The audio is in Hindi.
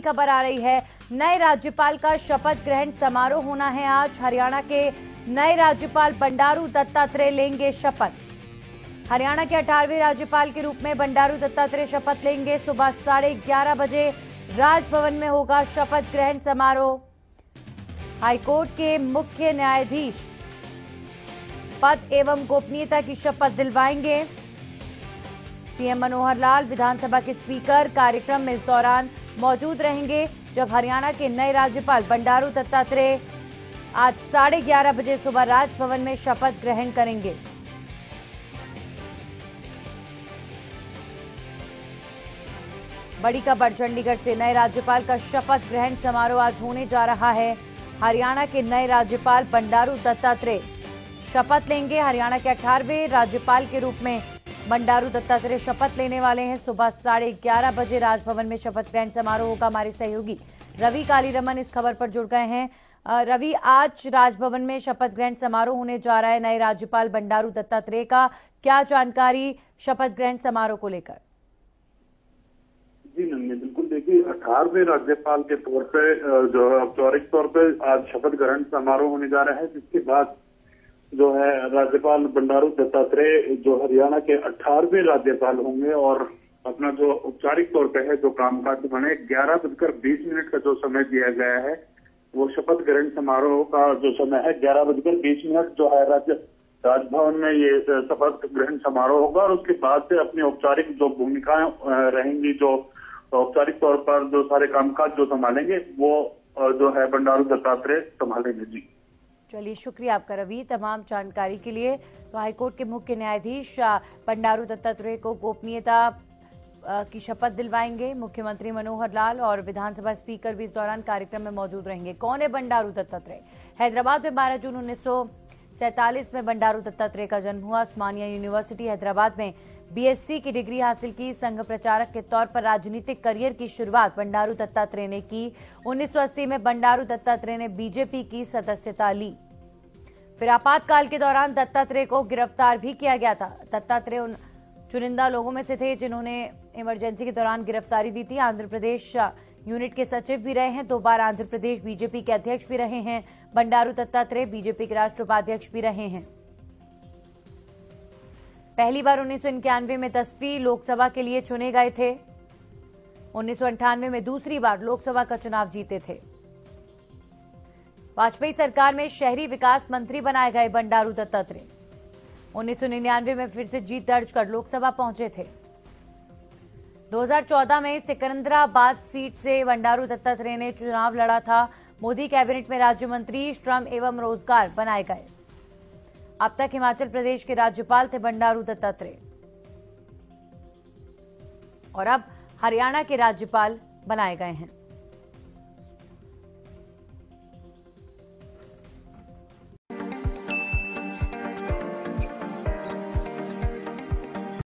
खबर आ रही है, नए राज्यपाल का शपथ ग्रहण समारोह होना है आज। हरियाणा के नए राज्यपाल बंडारू दत्तात्रेय लेंगे शपथ। हरियाणा के 18वें राज्यपाल के रूप में बंडारू दत्तात्रेय शपथ लेंगे। सुबह 11:30 बजे राजभवन में होगा शपथ ग्रहण समारोह। हाईकोर्ट के मुख्य न्यायाधीश पद एवं गोपनीयता की शपथ दिलवाएंगे। सीएम मनोहर लाल, विधानसभा के स्पीकर कार्यक्रम में इस दौरान मौजूद रहेंगे, जब हरियाणा के नए राज्यपाल बंडारू दत्तात्रेय आज 11:30 बजे सुबह राजभवन में शपथ ग्रहण करेंगे। बड़ी खबर चंडीगढ़ से, नए राज्यपाल का शपथ ग्रहण समारोह आज होने जा रहा है। हरियाणा के नए राज्यपाल बंडारू दत्तात्रेय शपथ लेंगे। हरियाणा के 18वें राज्यपाल के रूप में बंडारू दत्तात्रेय शपथ लेने वाले हैं। सुबह 11:30 बजे राजभवन में शपथ ग्रहण समारोह होगा। हमारे सहयोगी रवि कालीरमन इस खबर पर जुड़ गए हैं। रवि, आज राजभवन में शपथ ग्रहण समारोह होने जा रहा है नए राज्यपाल बंडारू दत्तात्रेय का, क्या जानकारी शपथ ग्रहण समारोह को लेकर? जी नंदनी, बिल्कुल देखिए, 18वें राज्यपाल के तौर पर जो है औपचारिक तौर पर आज शपथ ग्रहण समारोह होने जा रहा है, जिसके बाद जो है राज्यपाल बंडारू दत्तात्रेय जो हरियाणा के 18वें राज्यपाल होंगे और अपना जो औपचारिक तौर पे है जो कामकाज बने 11:20 का जो समय दिया गया है, वो शपथ ग्रहण समारोह का जो समय है 11:20 जो है राजभवन में ये शपथ ग्रहण समारोह होगा। और उसके बाद से अपनी औपचारिक जो भूमिकाएं रहेंगी, जो औपचारिक तौर पर जो सारे कामकाज जो संभालेंगे वो जो है बंडारू दत्तात्रेय संभालेंगे। जी चलिए, शुक्रिया आपका रवि तमाम जानकारी के लिए। तो हाईकोर्ट के मुख्य न्यायाधीश बंडारू दत्तात्रेय को गोपनीयता की शपथ दिलवाएंगे। मुख्यमंत्री मनोहर लाल और विधानसभा स्पीकर भी इस दौरान कार्यक्रम में मौजूद रहेंगे। कौन है बंडारू दत्तात्रेय? हैदराबाद में 12 जून 1947 में बंडारू दत्तात्रेय का जन्म हुआ। उस्मानिया यूनिवर्सिटी हैदराबाद में BSc की डिग्री हासिल की। संघ प्रचारक के तौर पर राजनीतिक करियर की शुरुआत बंडारू दत्तात्रेय ने की। 1980 में बंडारू दत्तात्रेय ने बीजेपी की सदस्यता ली। फिर आपातकाल के दौरान दत्तात्रेय को गिरफ्तार भी किया गया था। दत्तात्रेय उन चुनिंदा लोगों में से थे जिन्होंने इमरजेंसी के दौरान गिरफ्तारी दी थी। आंध्र प्रदेश यूनिट के सचिव भी रहे हैं, 2 बार आंध्र प्रदेश बीजेपी के अध्यक्ष भी रहे हैं। बंडारू दत्तात्रेय बीजेपी के राष्ट्रीय उपाध्यक्ष भी रहे हैं। पहली बार 1991 में 10वीं लोकसभा के लिए चुने गए थे। 1998 में दूसरी बार लोकसभा का चुनाव जीते थे। वाजपेयी सरकार में शहरी विकास मंत्री बनाए गए बंडारू दत्तात्रेय। 1999 में फिर से जीत दर्ज कर लोकसभा पहुंचे थे। 2014 में सिकंदराबाद सीट से बंडारू दत्तात्रेय ने चुनाव लड़ा था। मोदी कैबिनेट में राज्य मंत्री श्रम एवं रोजगार बनाए गए। अब तक हिमाचल प्रदेश के राज्यपाल थे बंडारू दत्तात्रेय और अब हरियाणा के राज्यपाल बनाए गए हैं।